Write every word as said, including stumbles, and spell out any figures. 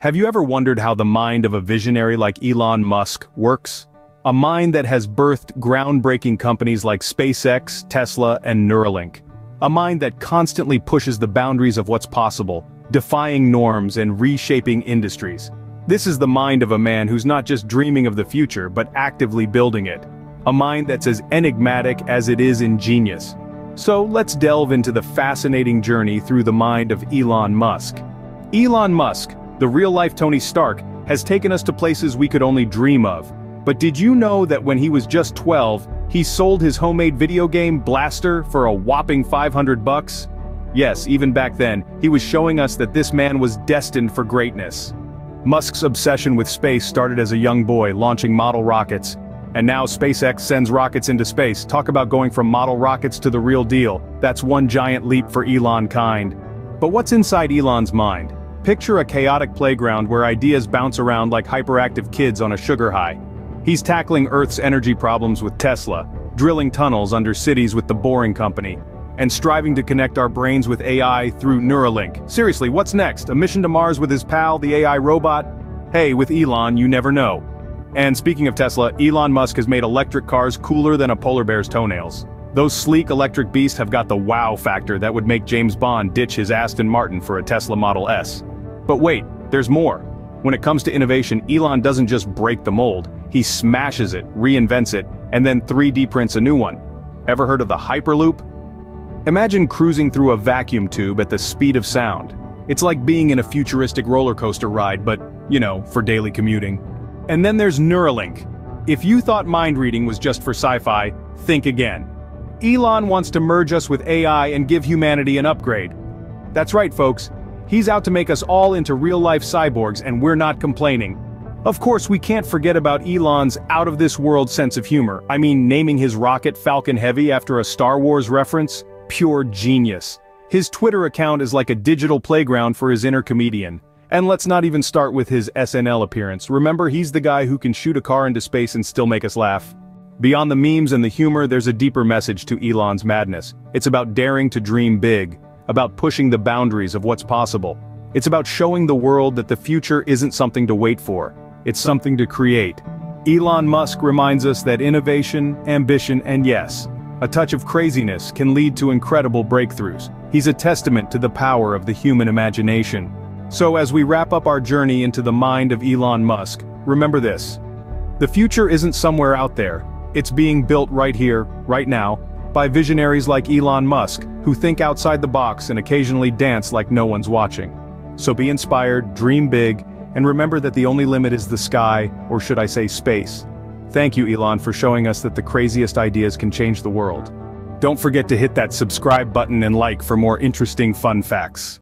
Have you ever wondered how the mind of a visionary like Elon Musk works? A mind that has birthed groundbreaking companies like SpaceX, Tesla, and Neuralink. A mind that constantly pushes the boundaries of what's possible, defying norms and reshaping industries. This is the mind of a man who's not just dreaming of the future, but actively building it. A mind that's as enigmatic as it is ingenious. So let's delve into the fascinating journey through the mind of Elon Musk. Elon Musk, the real-life Tony Stark, has taken us to places we could only dream of. But did you know that when he was just twelve, he sold his homemade video game Blaster for a whopping five hundred bucks? Yes, even back then, he was showing us that this man was destined for greatness. Musk's obsession with space started as a young boy launching model rockets, and now SpaceX sends rockets into space. Talk about going from model rockets to the real deal. That's one giant leap for Elon kind. But what's inside Elon's mind? Picture a chaotic playground where ideas bounce around like hyperactive kids on a sugar high. He's tackling Earth's energy problems with Tesla, drilling tunnels under cities with the Boring Company, and striving to connect our brains with A I through Neuralink. Seriously, what's next? A mission to Mars with his pal, the A I robot? Hey, with Elon, you never know. And speaking of Tesla, Elon Musk has made electric cars cooler than a polar bear's toenails. Those sleek electric beasts have got the wow factor that would make James Bond ditch his Aston Martin for a Tesla Model S. But wait, there's more. When it comes to innovation, Elon doesn't just break the mold, he smashes it, reinvents it, and then three D prints a new one. Ever heard of the Hyperloop? Imagine cruising through a vacuum tube at the speed of sound. It's like being in a futuristic roller coaster ride, but, you know, for daily commuting. And then there's Neuralink. If you thought mind reading was just for sci-fi, think again. Elon wants to merge us with A I and give humanity an upgrade. That's right, folks. He's out to make us all into real-life cyborgs, and we're not complaining. Of course, we can't forget about Elon's out-of-this-world sense of humor. I mean, naming his rocket Falcon Heavy after a Star Wars reference? Pure genius. His Twitter account is like a digital playground for his inner comedian. And let's not even start with his S N L appearance. Remember, he's the guy who can shoot a car into space and still make us laugh. Beyond the memes and the humor, there's a deeper message to Elon's madness. It's about daring to dream big, about pushing the boundaries of what's possible. It's about showing the world that the future isn't something to wait for, it's something to create. Elon Musk reminds us that innovation, ambition, and yes, a touch of craziness can lead to incredible breakthroughs. He's a testament to the power of the human imagination. So as we wrap up our journey into the mind of Elon Musk, remember this. The future isn't somewhere out there. It's being built right here, right now, by visionaries like Elon Musk, who think outside the box and occasionally dance like no one's watching. So be inspired, dream big, and remember that the only limit is the sky, or should I say space. Thank you, Elon, for showing us that the craziest ideas can change the world. Don't forget to hit that subscribe button and like for more interesting fun facts.